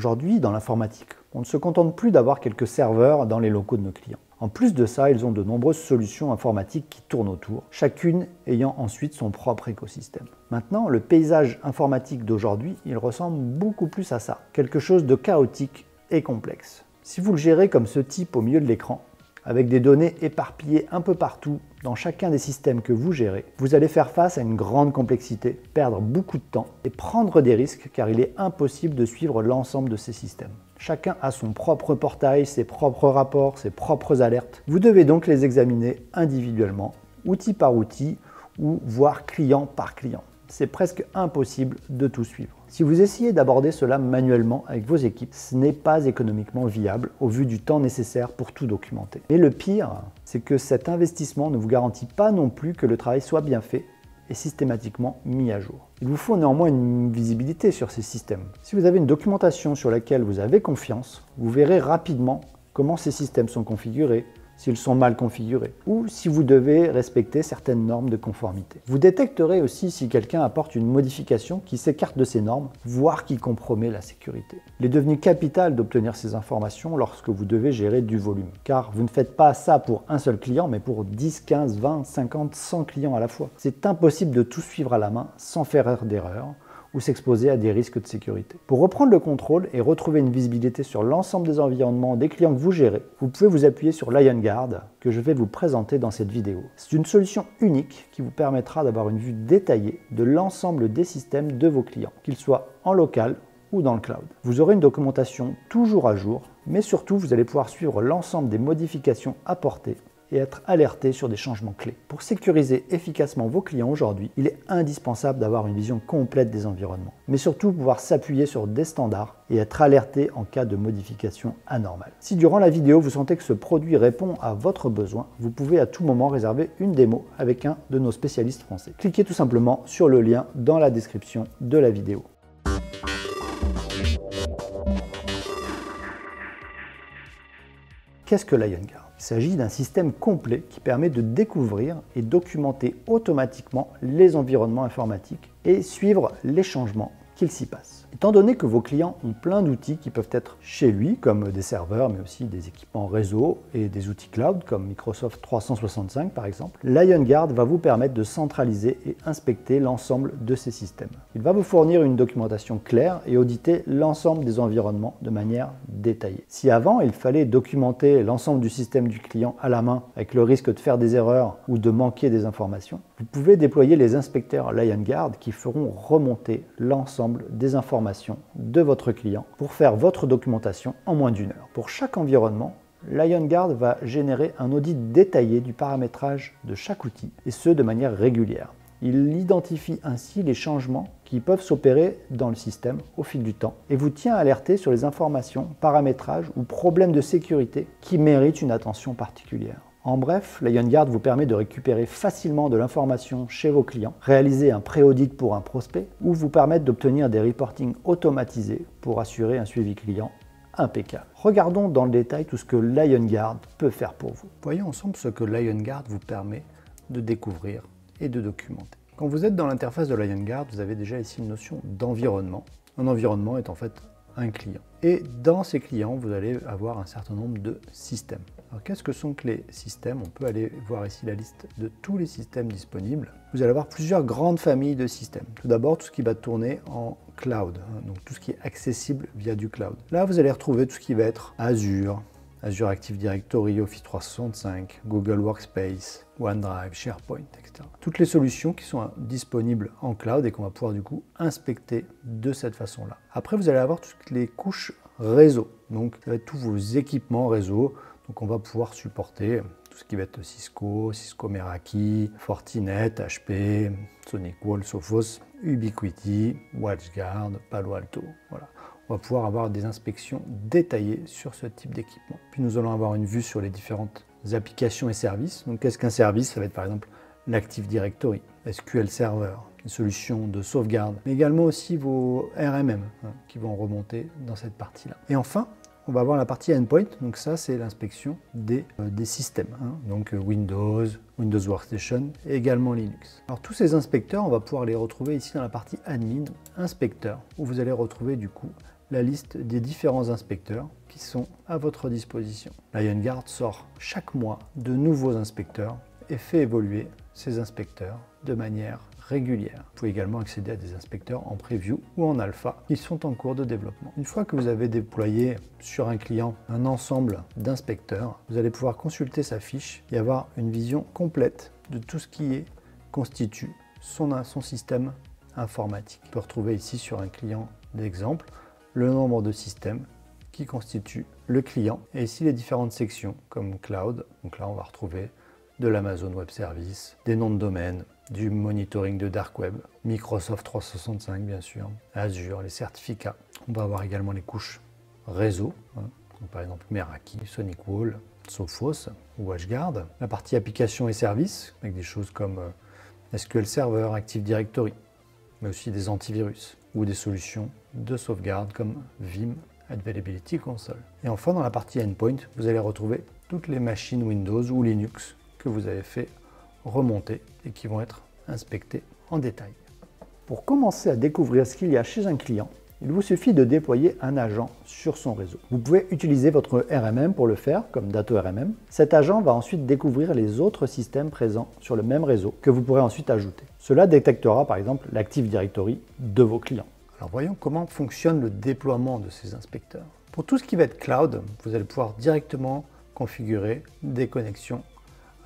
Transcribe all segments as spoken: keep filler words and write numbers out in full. Aujourd'hui, dans l'informatique, on ne se contente plus d'avoir quelques serveurs dans les locaux de nos clients. En plus de ça, ils ont de nombreuses solutions informatiques qui tournent autour, chacune ayant ensuite son propre écosystème. Maintenant, le paysage informatique d'aujourd'hui, il ressemble beaucoup plus à ça, quelque chose de chaotique et complexe. Si vous le gérez comme ce type au milieu de l'écran, avec des données éparpillées un peu partout, dans chacun des systèmes que vous gérez, vous allez faire face à une grande complexité, perdre beaucoup de temps et prendre des risques car il est impossible de suivre l'ensemble de ces systèmes. Chacun a son propre portail, ses propres rapports, ses propres alertes. Vous devez donc les examiner individuellement, outil par outil, ou voire client par client. C'est presque impossible de tout suivre. Si vous essayez d'aborder cela manuellement avec vos équipes, ce n'est pas économiquement viable au vu du temps nécessaire pour tout documenter. Et le pire, c'est que cet investissement ne vous garantit pas non plus que le travail soit bien fait et systématiquement mis à jour. Il vous faut néanmoins une visibilité sur ces systèmes. Si vous avez une documentation sur laquelle vous avez confiance, vous verrez rapidement comment ces systèmes sont configurés, s'ils sont mal configurés, ou si vous devez respecter certaines normes de conformité. Vous détecterez aussi si quelqu'un apporte une modification qui s'écarte de ces normes, voire qui compromet la sécurité. Il est devenu capital d'obtenir ces informations lorsque vous devez gérer du volume, car vous ne faites pas ça pour un seul client, mais pour dix, quinze, vingt, cinquante, cent clients à la fois. C'est impossible de tout suivre à la main sans faire d'erreur, ou s'exposer à des risques de sécurité. Pour reprendre le contrôle et retrouver une visibilité sur l'ensemble des environnements des clients que vous gérez, vous pouvez vous appuyer sur Liongard, que je vais vous présenter dans cette vidéo. C'est une solution unique qui vous permettra d'avoir une vue détaillée de l'ensemble des systèmes de vos clients, qu'ils soient en local ou dans le cloud. Vous aurez une documentation toujours à jour, mais surtout vous allez pouvoir suivre l'ensemble des modifications apportées et être alerté sur des changements clés. Pour sécuriser efficacement vos clients aujourd'hui, il est indispensable d'avoir une vision complète des environnements, mais surtout pouvoir s'appuyer sur des standards et être alerté en cas de modification anormale. Si durant la vidéo, vous sentez que ce produit répond à votre besoin, vous pouvez à tout moment réserver une démo avec un de nos spécialistes français. Cliquez tout simplement sur le lien dans la description de la vidéo. Qu'est-ce que Liongard ? Il s'agit d'un système complet qui permet de découvrir et documenter automatiquement les environnements informatiques et suivre les changements qu'il s'y passe. Étant donné que vos clients ont plein d'outils qui peuvent être chez lui, comme des serveurs, mais aussi des équipements réseau et des outils cloud, comme Microsoft trois cent soixante-cinq par exemple, Liongard va vous permettre de centraliser et inspecter l'ensemble de ces systèmes. Il va vous fournir une documentation claire et auditer l'ensemble des environnements de manière détaillée. Si avant, il fallait documenter l'ensemble du système du client à la main, avec le risque de faire des erreurs ou de manquer des informations, vous pouvez déployer les inspecteurs Liongard qui feront remonter l'ensemble des informations de votre client pour faire votre documentation en moins d'une heure. Pour chaque environnement, Liongard va générer un audit détaillé du paramétrage de chaque outil, et ce de manière régulière. Il identifie ainsi les changements qui peuvent s'opérer dans le système au fil du temps et vous tient alerté sur les informations, paramétrages ou problèmes de sécurité qui méritent une attention particulière. En bref, Liongard vous permet de récupérer facilement de l'information chez vos clients, réaliser un pré-audit pour un prospect ou vous permettre d'obtenir des reportings automatisés pour assurer un suivi client impeccable. Regardons dans le détail tout ce que Liongard peut faire pour vous. Voyons ensemble ce que Liongard vous permet de découvrir et de documenter. Quand vous êtes dans l'interface de Liongard, vous avez déjà ici une notion d'environnement. Un environnement est en fait un client. Et dans ces clients, vous allez avoir un certain nombre de systèmes. Alors qu'est-ce que sont que les systèmes? On peut aller voir ici la liste de tous les systèmes disponibles. Vous allez avoir plusieurs grandes familles de systèmes. Tout d'abord, tout ce qui va tourner en cloud, hein, donc tout ce qui est accessible via du cloud. Là, vous allez retrouver tout ce qui va être Azure, Azure Active Directory, Office trois cent soixante-cinq, Google Workspace, OneDrive, SharePoint, et cetera. Toutes les solutions qui sont disponibles en cloud et qu'on va pouvoir du coup inspecter de cette façon-là. Après, vous allez avoir toutes les couches réseau, donc ça va être tous vos équipements réseau. Donc on va pouvoir supporter tout ce qui va être Cisco, Cisco Meraki, Fortinet, H P, Sonic Wall, Sophos, Ubiquiti, WatchGuard, Palo Alto, voilà. On va pouvoir avoir des inspections détaillées sur ce type d'équipement. Puis nous allons avoir une vue sur les différentes applications et services. Donc qu'est-ce qu'un service? Ça va être par exemple l'Active Directory, S Q L Server, les solutions de sauvegarde, mais également aussi vos R M M hein, qui vont remonter dans cette partie-là. Et enfin, on va avoir la partie Endpoint, donc ça c'est l'inspection des, euh, des systèmes, hein, donc Windows, Windows Workstation et également Linux. Alors tous ces inspecteurs, on va pouvoir les retrouver ici dans la partie Admin, Inspecteur, où vous allez retrouver du coup la liste des différents inspecteurs qui sont à votre disposition. Liongard sort chaque mois de nouveaux inspecteurs et fait évoluer ces inspecteurs de manière régulière. Vous pouvez également accéder à des inspecteurs en preview ou en alpha qui sont en cours de développement. Une fois que vous avez déployé sur un client un ensemble d'inspecteurs, vous allez pouvoir consulter sa fiche et avoir une vision complète de tout ce qui est, constitue son, son système informatique. On peut retrouver ici sur un client d'exemple le nombre de systèmes qui constituent le client et ici les différentes sections comme cloud. Donc là on va retrouver de l'Amazon Web Service, des noms de domaine, du monitoring de Dark Web, Microsoft trois cent soixante-cinq bien sûr, Azure, les certificats. On va avoir également les couches réseau, hein, donc par exemple Meraki, Sonic Wall, Sophos ou WatchGuard. La partie applications et services, avec des choses comme euh, S Q L Server, Active Directory, mais aussi des antivirus ou des solutions de sauvegarde comme Veeam, Availability Console. Et enfin, dans la partie Endpoint, vous allez retrouver toutes les machines Windows ou Linux que vous avez fait remonter et qui vont être inspectées en détail. Pour commencer à découvrir ce qu'il y a chez un client, il vous suffit de déployer un agent sur son réseau. Vous pouvez utiliser votre R M M pour le faire, comme Datto R M M. Cet agent va ensuite découvrir les autres systèmes présents sur le même réseau que vous pourrez ensuite ajouter. Cela détectera par exemple l'Active Directory de vos clients. Alors voyons comment fonctionne le déploiement de ces inspecteurs. Pour tout ce qui va être cloud, vous allez pouvoir directement configurer des connexions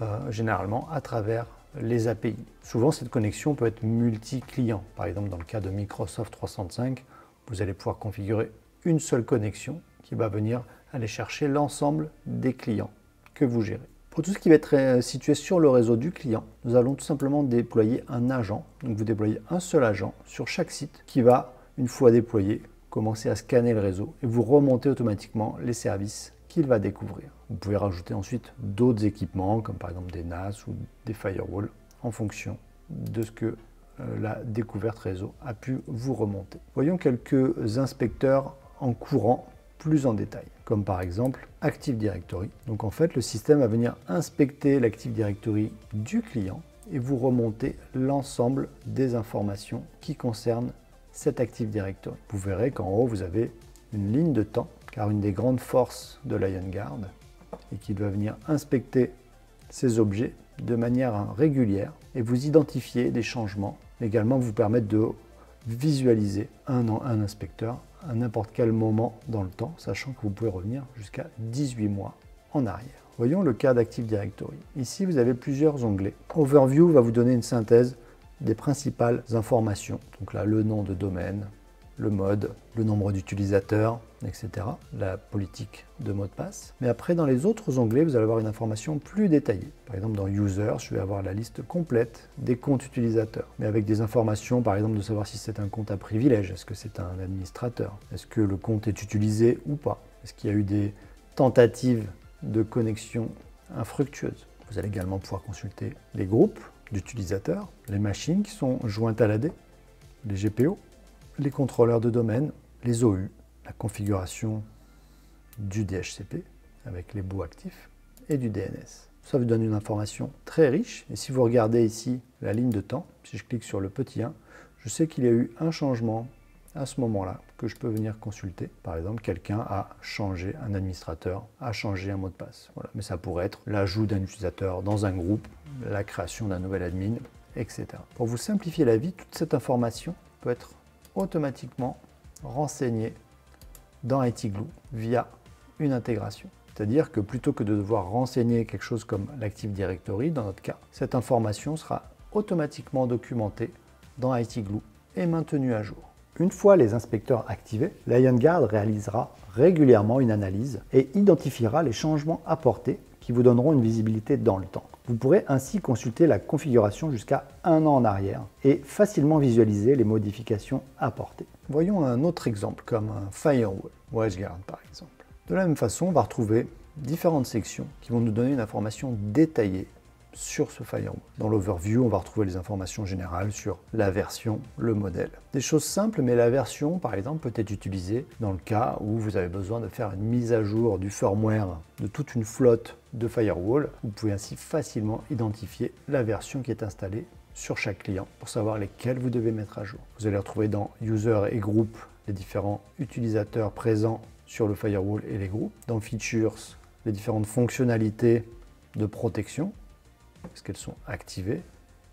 Euh, généralement à travers les A P I. Souvent, cette connexion peut être multi-client. Par exemple, dans le cas de Microsoft trois cent soixante-cinq, vous allez pouvoir configurer une seule connexion qui va venir aller chercher l'ensemble des clients que vous gérez. Pour tout ce qui va être euh, situé sur le réseau du client, nous allons tout simplement déployer un agent. Donc, vous déployez un seul agent sur chaque site qui va, une fois déployé, commencer à scanner le réseau et vous remonter automatiquement les services qu'il va découvrir. Vous pouvez rajouter ensuite d'autres équipements comme par exemple des N A S ou des firewalls en fonction de ce que euh, la découverte réseau a pu vous remonter. Voyons quelques inspecteurs en courant plus en détail, comme par exemple Active Directory. Donc en fait le système va venir inspecter l'Active Directory du client et vous remonter l'ensemble des informations qui concernent cet Active Directory. Vous verrez qu'en haut vous avez une ligne de temps, car une des grandes forces de Liongard est qu'il va venir inspecter ces objets de manière régulière et vous identifier des changements, également vous permettre de visualiser un, un inspecteur à n'importe quel moment dans le temps, sachant que vous pouvez revenir jusqu'à dix-huit mois en arrière. Voyons le cas d'Active Directory. Ici, vous avez plusieurs onglets. Overview va vous donner une synthèse des principales informations. Donc là, le nom de domaine, le mode, le nombre d'utilisateurs, et cetera, la politique de mot de passe. Mais après, dans les autres onglets, vous allez avoir une information plus détaillée. Par exemple, dans Users, je vais avoir la liste complète des comptes utilisateurs, mais avec des informations, par exemple, de savoir si c'est un compte à privilège, est-ce que c'est un administrateur, est-ce que le compte est utilisé ou pas, est-ce qu'il y a eu des tentatives de connexion infructueuses. Vous allez également pouvoir consulter les groupes d'utilisateurs, les machines qui sont jointes à l'A D, les G P O, les contrôleurs de domaine, les O U, la configuration du D H C P avec les bouts actifs et du D N S. Ça vous donne une information très riche. Et si vous regardez ici la ligne de temps, si je clique sur le petit un, je sais qu'il y a eu un changement à ce moment-là que je peux venir consulter. Par exemple, quelqu'un a changé, un administrateur a changé un mot de passe. Voilà. Mais ça pourrait être l'ajout d'un utilisateur dans un groupe, la création d'un nouvel admin, et cetera. Pour vous simplifier la vie, toute cette information peut être automatiquement renseigné dans I T Glue via une intégration. C'est-à-dire que plutôt que de devoir renseigner quelque chose comme l'Active Directory, dans notre cas, cette information sera automatiquement documentée dans I T Glue et maintenue à jour. Une fois les inspecteurs activés, Liongard réalisera régulièrement une analyse et identifiera les changements apportés qui vous donneront une visibilité dans le temps. Vous pourrez ainsi consulter la configuration jusqu'à un an en arrière et facilement visualiser les modifications apportées. Voyons un autre exemple comme un firewall, WatchGuard par exemple. De la même façon, on va retrouver différentes sections qui vont nous donner une information détaillée sur ce firewall. Dans l'overview, on va retrouver les informations générales sur la version, le modèle. Des choses simples, mais la version, par exemple, peut être utilisée dans le cas où vous avez besoin de faire une mise à jour du firmware de toute une flotte de firewall. Vous pouvez ainsi facilement identifier la version qui est installée sur chaque client pour savoir lesquels vous devez mettre à jour. Vous allez retrouver dans User et Groupe les différents utilisateurs présents sur le firewall et les groupes. Dans Features, les différentes fonctionnalités de protection, est-ce qu'elles sont activées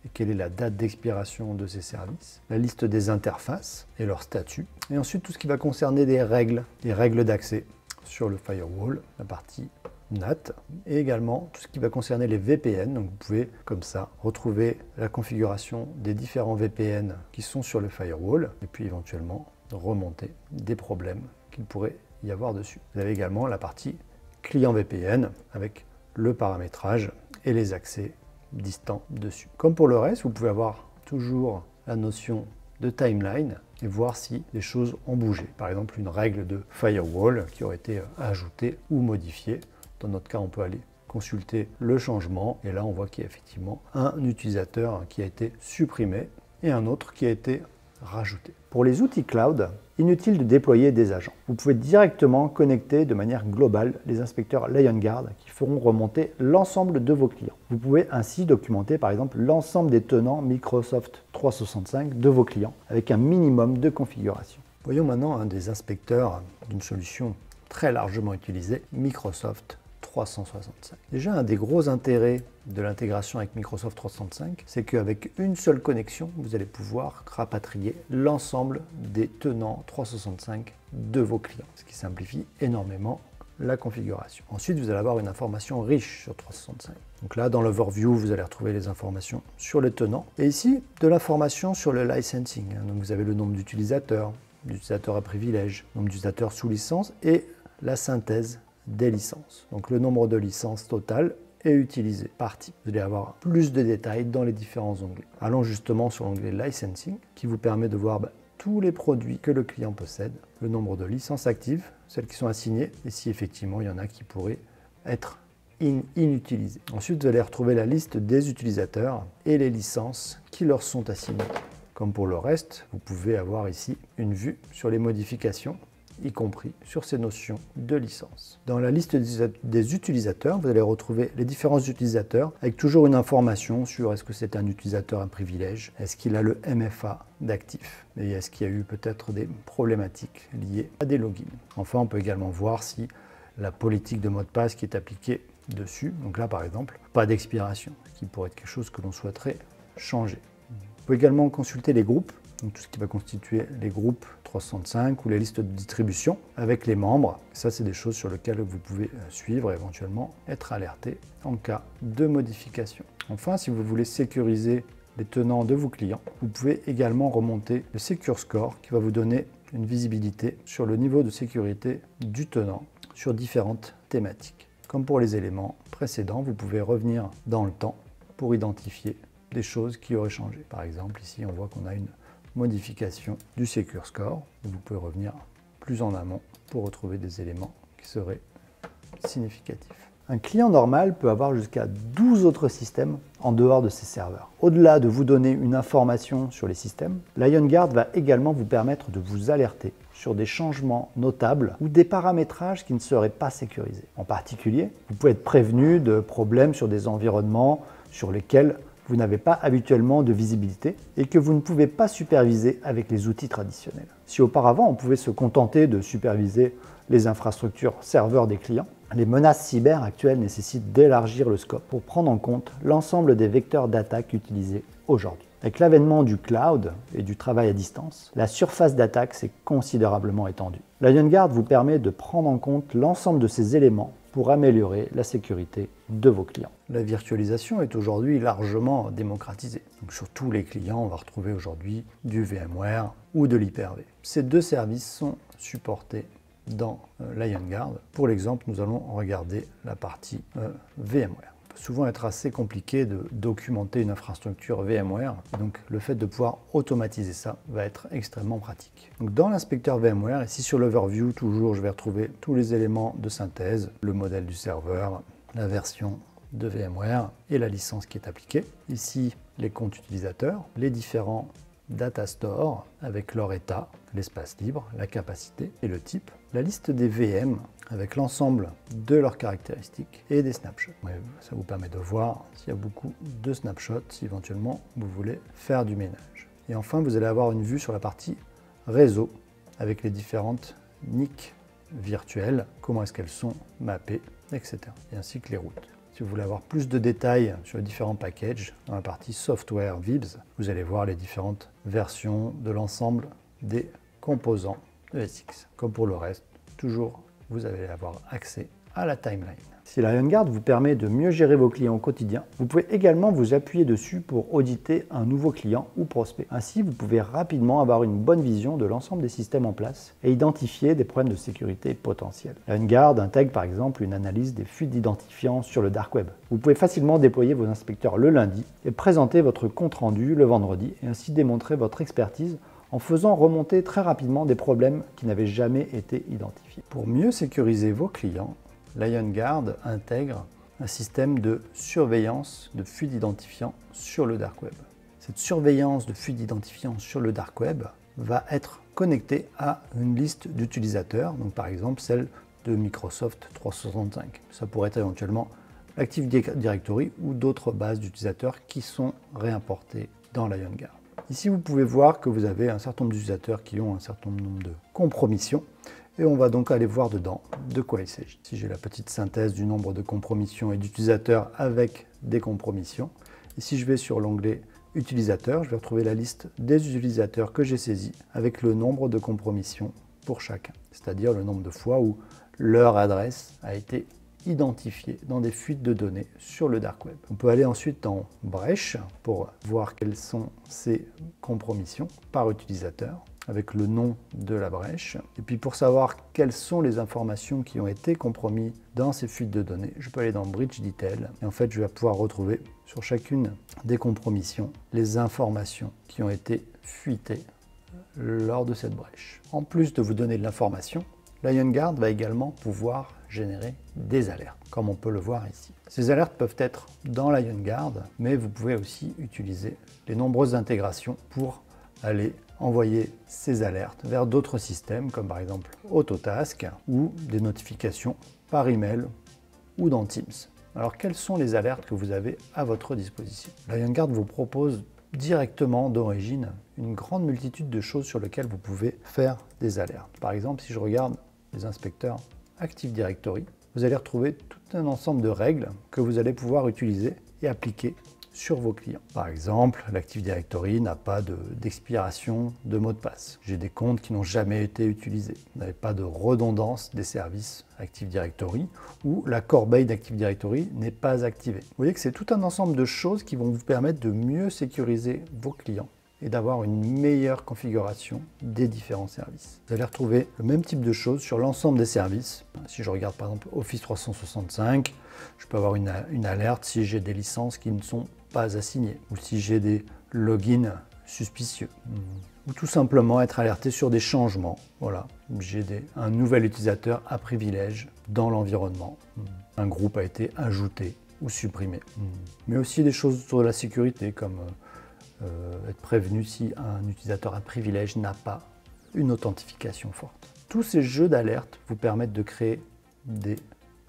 et quelle est la date d'expiration de ces services, la liste des interfaces et leur statut, et ensuite tout ce qui va concerner des règles, des règles d'accès sur le firewall, la partie N A T, et également tout ce qui va concerner les V P N. Donc vous pouvez comme ça retrouver la configuration des différents V P N qui sont sur le firewall et puis éventuellement remonter des problèmes qu'il pourrait y avoir dessus. Vous avez également la partie client V P N avec le paramétrage et les accès distants dessus. Comme pour le reste, vous pouvez avoir toujours la notion de timeline et voir si les choses ont bougé. Par exemple, une règle de firewall qui aurait été ajoutée ou modifiée. Dans notre cas, on peut aller consulter le changement et là, on voit qu'il y a effectivement un utilisateur qui a été supprimé et un autre qui a été rajouté. Pour les outils cloud, inutile de déployer des agents. Vous pouvez directement connecter de manière globale les inspecteurs Liongard qui feront remonter l'ensemble de vos clients. Vous pouvez ainsi documenter par exemple l'ensemble des tenants Microsoft trois cent soixante-cinq de vos clients avec un minimum de configuration. Voyons maintenant un des inspecteurs d'une solution très largement utilisée, Microsoft trois cent soixante-cinq. Déjà, un des gros intérêts de l'intégration avec Microsoft trois cent soixante-cinq, c'est qu'avec une seule connexion, vous allez pouvoir rapatrier l'ensemble des tenants trois cent soixante-cinq de vos clients, ce qui simplifie énormément la configuration. Ensuite, vous allez avoir une information riche sur trois cent soixante-cinq. Donc là, dans l'overview, vous allez retrouver les informations sur les tenants et ici, de l'information sur le licensing. Donc vous avez le nombre d'utilisateurs, d'utilisateurs à privilèges, nombre d'utilisateurs sous licence et la synthèse des licences. Donc le nombre de licences totales est utilisé par type. Vous allez avoir plus de détails dans les différents onglets. Allons justement sur l'onglet licensing qui vous permet de voir bah, tous les produits que le client possède, le nombre de licences actives, celles qui sont assignées et si effectivement il y en a qui pourraient être in inutilisées. Ensuite vous allez retrouver la liste des utilisateurs et les licences qui leur sont assignées. Comme pour le reste, vous pouvez avoir ici une vue sur les modifications y compris sur ces notions de licence. Dans la liste des utilisateurs, vous allez retrouver les différents utilisateurs avec toujours une information sur est-ce que c'est un utilisateur à privilège, est-ce qu'il a le M F A d'actif et est-ce qu'il y a eu peut-être des problématiques liées à des logins. Enfin, on peut également voir si la politique de mot de passe qui est appliquée dessus, donc là par exemple, pas d'expiration, ce qui pourrait être quelque chose que l'on souhaiterait changer. Vous pouvez également consulter les groupes, donc tout ce qui va constituer les groupes trois cent soixante-cinq ou les listes de distribution avec les membres. Ça, c'est des choses sur lesquelles vous pouvez suivre et éventuellement être alerté en cas de modification. Enfin, si vous voulez sécuriser les tenants de vos clients, vous pouvez également remonter le Secure Score qui va vous donner une visibilité sur le niveau de sécurité du tenant sur différentes thématiques. Comme pour les éléments précédents, vous pouvez revenir dans le temps pour identifier des choses qui auraient changé. Par exemple, ici, on voit qu'on a une modification du Secure Score. Vous pouvez revenir plus en amont pour retrouver des éléments qui seraient significatifs. Un client normal peut avoir jusqu'à douze autres systèmes en dehors de ses serveurs. Au-delà de vous donner une information sur les systèmes, Liongard va également vous permettre de vous alerter sur des changements notables ou des paramétrages qui ne seraient pas sécurisés. En particulier, vous pouvez être prévenu de problèmes sur des environnements sur lesquels vous n'avez pas habituellement de visibilité et que vous ne pouvez pas superviser avec les outils traditionnels. Si auparavant on pouvait se contenter de superviser les infrastructures serveurs des clients, les menaces cyber actuelles nécessitent d'élargir le scope pour prendre en compte l'ensemble des vecteurs d'attaque utilisés aujourd'hui. Avec l'avènement du cloud et du travail à distance, la surface d'attaque s'est considérablement étendue. Liongard vous permet de prendre en compte l'ensemble de ces éléments pour améliorer la sécurité de vos clients. La virtualisation est aujourd'hui largement démocratisée. Donc sur tous les clients, on va retrouver aujourd'hui du VMware ou de l'Hyper-V. Ces deux services sont supportés dans Liongard. Pour l'exemple, nous allons regarder la partie euh, VMware. Ça peut souvent être assez compliqué de documenter une infrastructure VMware. Donc le fait de pouvoir automatiser ça va être extrêmement pratique. Donc dans l'inspecteur VMware, ici sur l'overview, toujours je vais retrouver tous les éléments de synthèse, le modèle du serveur, la version de VMware et la licence qui est appliquée. Ici les comptes utilisateurs, les différents data stores avec leur état, l'espace libre, la capacité et le type, la liste des V M avec l'ensemble de leurs caractéristiques et des snapshots. Ça vous permet de voir s'il y a beaucoup de snapshots, si éventuellement vous voulez faire du ménage. Et enfin, vous allez avoir une vue sur la partie réseau avec les différentes N I C virtuelles, comment est-ce qu'elles sont mappées, et cetera, et ainsi que les routes. Si vous voulez avoir plus de détails sur les différents packages, dans la partie Software V I B S, vous allez voir les différentes versions de l'ensemble des composants de S X. Comme pour le reste, toujours, vous allez avoir accès à la timeline. Si la Liongard vous permet de mieux gérer vos clients au quotidien, vous pouvez également vous appuyer dessus pour auditer un nouveau client ou prospect. Ainsi, vous pouvez rapidement avoir une bonne vision de l'ensemble des systèmes en place et identifier des problèmes de sécurité potentiels. La Liongard intègre par exemple une analyse des fuites d'identifiants sur le dark web. Vous pouvez facilement déployer vos inspecteurs le lundi et présenter votre compte-rendu le vendredi et ainsi démontrer votre expertise en faisant remonter très rapidement des problèmes qui n'avaient jamais été identifiés. Pour mieux sécuriser vos clients, Liongard intègre un système de surveillance de fuites d'identifiants sur le dark web. Cette surveillance de fuites d'identifiants sur le dark web va être connectée à une liste d'utilisateurs, donc par exemple celle de Microsoft trois cent soixante-cinq. Ça pourrait être éventuellement Active Directory ou d'autres bases d'utilisateurs qui sont réimportées dans Liongard. Ici, vous pouvez voir que vous avez un certain nombre d'utilisateurs qui ont un certain nombre de compromissions. Et on va donc aller voir dedans de quoi il s'agit. Si j'ai la petite synthèse du nombre de compromissions et d'utilisateurs avec des compromissions, et si je vais sur l'onglet utilisateurs, je vais retrouver la liste des utilisateurs que j'ai saisis avec le nombre de compromissions pour chacun, c'est-à-dire le nombre de fois où leur adresse a été identifiée dans des fuites de données sur le dark web. On peut aller ensuite en brèche pour voir quelles sont ces compromissions par utilisateur, avec le nom de la brèche. Et puis pour savoir quelles sont les informations qui ont été compromises dans ces fuites de données, je peux aller dans Breach Detail. Et en fait, je vais pouvoir retrouver sur chacune des compromissions les informations qui ont été fuitées lors de cette brèche. En plus de vous donner de l'information, Liongard va également pouvoir générer des alertes, comme on peut le voir ici. Ces alertes peuvent être dans Liongard, mais vous pouvez aussi utiliser les nombreuses intégrations pour aller envoyer ces alertes vers d'autres systèmes comme par exemple Autotask ou des notifications par email ou dans Teams. Alors quelles sont les alertes que vous avez à votre disposition? Liongard vous propose directement d'origine une grande multitude de choses sur lesquelles vous pouvez faire des alertes. Par exemple, si je regarde les inspecteurs Active Directory, vous allez retrouver tout un ensemble de règles que vous allez pouvoir utiliser et appliquer sur vos clients. Par exemple, l'Active Directory n'a pas d'expiration de, de mot de passe. J'ai des comptes qui n'ont jamais été utilisés. Vous n'avez pas de redondance des services Active Directory ou la corbeille d'Active Directory n'est pas activée. Vous voyez que c'est tout un ensemble de choses qui vont vous permettre de mieux sécuriser vos clients et d'avoir une meilleure configuration des différents services. Vous allez retrouver le même type de choses sur l'ensemble des services. Si je regarde par exemple Office trois cent soixante-cinq, je peux avoir une, une alerte si j'ai des licences qui ne sont pas assignées ou si j'ai des logins suspicieux. Ou tout simplement être alerté sur des changements. Voilà, j'ai des, un nouvel utilisateur à privilège dans l'environnement. Un groupe a été ajouté ou supprimé. Mais aussi des choses autour de la sécurité comme Euh, être prévenu si un utilisateur à privilège n'a pas une authentification forte. Tous ces jeux d'alerte vous permettent de créer des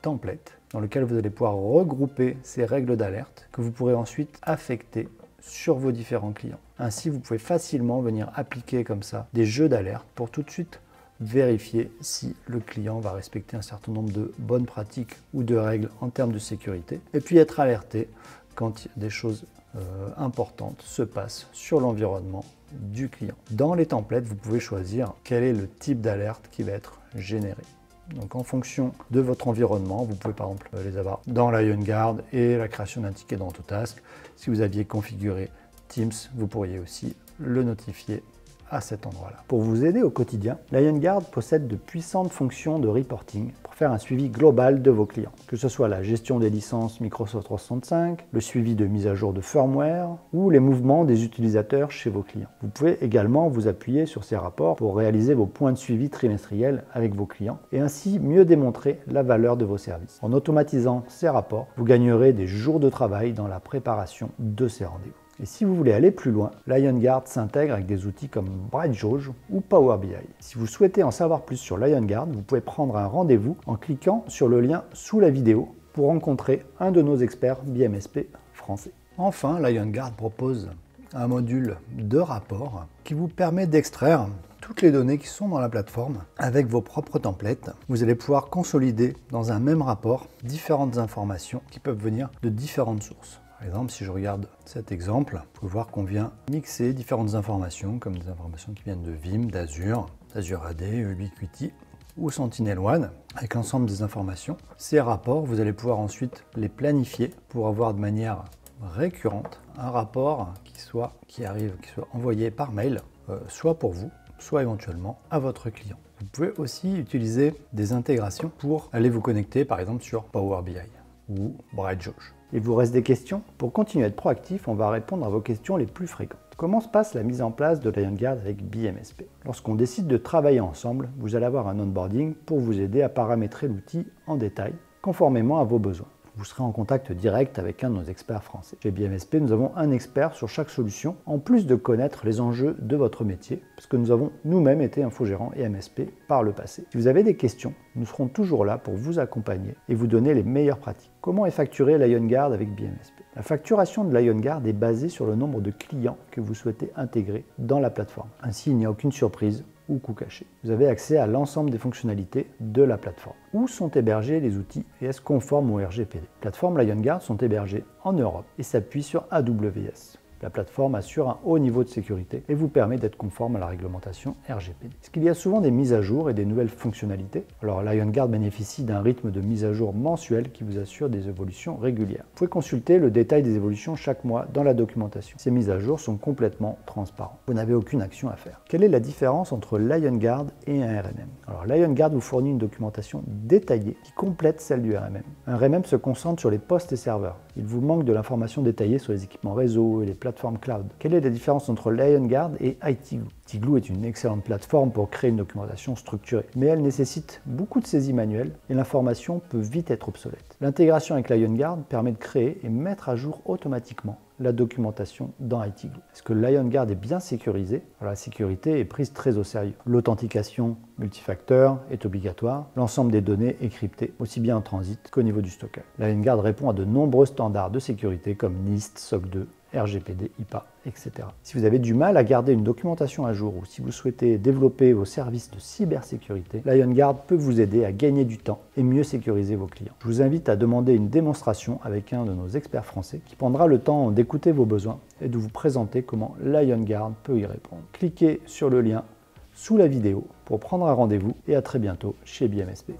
templates dans lesquels vous allez pouvoir regrouper ces règles d'alerte que vous pourrez ensuite affecter sur vos différents clients. Ainsi, vous pouvez facilement venir appliquer comme ça des jeux d'alerte pour tout de suite vérifier si le client va respecter un certain nombre de bonnes pratiques ou de règles en termes de sécurité et puis être alerté quand des choses Euh, importante se passe sur l'environnement du client. Dans les templates, vous pouvez choisir quel est le type d'alerte qui va être généré. Donc en fonction de votre environnement, vous pouvez par exemple les avoir dans Liongard et la création d'un ticket dans Autotask. Si vous aviez configuré Teams, vous pourriez aussi le notifier à cet endroit-là. Pour vous aider au quotidien, Liongard possède de puissantes fonctions de reporting pour faire un suivi global de vos clients, que ce soit la gestion des licences Microsoft trois cent soixante-cinq, le suivi de mise à jour de firmware ou les mouvements des utilisateurs chez vos clients. Vous pouvez également vous appuyer sur ces rapports pour réaliser vos points de suivi trimestriels avec vos clients et ainsi mieux démontrer la valeur de vos services. En automatisant ces rapports, vous gagnerez des jours de travail dans la préparation de ces rendez-vous. Et si vous voulez aller plus loin, Liongard s'intègre avec des outils comme BrightJauge ou Power B I. Si vous souhaitez en savoir plus sur Liongard, vous pouvez prendre un rendez-vous en cliquant sur le lien sous la vidéo pour rencontrer un de nos experts B M S P français. Enfin, Liongard propose un module de rapport qui vous permet d'extraire toutes les données qui sont dans la plateforme avec vos propres templates. Vous allez pouvoir consolider dans un même rapport différentes informations qui peuvent venir de différentes sources. Par exemple, si je regarde cet exemple, vous pouvez voir qu'on vient mixer différentes informations, comme des informations qui viennent de Veeam, d'Azure, d'Azure A D, Ubiquiti ou Sentinel One, avec l'ensemble des informations. Ces rapports, vous allez pouvoir ensuite les planifier pour avoir de manière récurrente un rapport qui soit qui arrive, qui soit envoyé par mail, euh, soit pour vous, soit éventuellement à votre client. Vous pouvez aussi utiliser des intégrations pour aller vous connecter, par exemple sur Power B I ou BrightJauge. Il vous reste des questions? Pour continuer à être proactif, on va répondre à vos questions les plus fréquentes. Comment se passe la mise en place de Liongard avec B M S P? Lorsqu'on décide de travailler ensemble, vous allez avoir un onboarding pour vous aider à paramétrer l'outil en détail, conformément à vos besoins. Vous serez en contact direct avec un de nos experts français. Chez B M S P, nous avons un expert sur chaque solution, en plus de connaître les enjeux de votre métier, parce que nous avons nous-mêmes été infogérants et M S P par le passé. Si vous avez des questions, nous serons toujours là pour vous accompagner et vous donner les meilleures pratiques. Comment est facturé Liongard avec B M S P? La facturation de Liongard est basée sur le nombre de clients que vous souhaitez intégrer dans la plateforme. Ainsi, il n'y a aucune surprise ou coût caché. Vous avez accès à l'ensemble des fonctionnalités de la plateforme. Où sont hébergés les outils et est-ce conforme au R G P D? Les plateformes Liongard sont hébergées en Europe et s'appuient sur A W S. La plateforme assure un haut niveau de sécurité et vous permet d'être conforme à la réglementation R G P D. Parce qu'il y a souvent des mises à jour et des nouvelles fonctionnalités. Alors Liongard bénéficie d'un rythme de mise à jour mensuel qui vous assure des évolutions régulières. Vous pouvez consulter le détail des évolutions chaque mois dans la documentation. Ces mises à jour sont complètement transparentes. Vous n'avez aucune action à faire. Quelle est la différence entre Liongard et un R M M? Alors Liongard vous fournit une documentation détaillée qui complète celle du R M M. Un R M M se concentre sur les postes et serveurs. Il vous manque de l'information détaillée sur les équipements réseau et les plateformes cloud. Quelle est la différence entre Liongard et I T Glue? I T Glue est une excellente plateforme pour créer une documentation structurée, mais elle nécessite beaucoup de saisies manuelles et l'information peut vite être obsolète. L'intégration avec Liongard permet de créer et mettre à jour automatiquement la documentation dans I T Glue. Est-ce que Liongard est bien sécurisé? Alors, la sécurité est prise très au sérieux. L'authentication multifacteur est obligatoire. L'ensemble des données est crypté, aussi bien en transit qu'au niveau du stockage. Liongard répond à de nombreux standards de sécurité comme NIST, S O C deux, R G P D, HIPAA, et cetera. Si vous avez du mal à garder une documentation à jour ou si vous souhaitez développer vos services de cybersécurité, Liongard peut vous aider à gagner du temps et mieux sécuriser vos clients. Je vous invite à demander une démonstration avec un de nos experts français qui prendra le temps d'écouter vos besoins et de vous présenter comment Liongard peut y répondre. Cliquez sur le lien sous la vidéo pour prendre un rendez-vous et à très bientôt chez B M S P.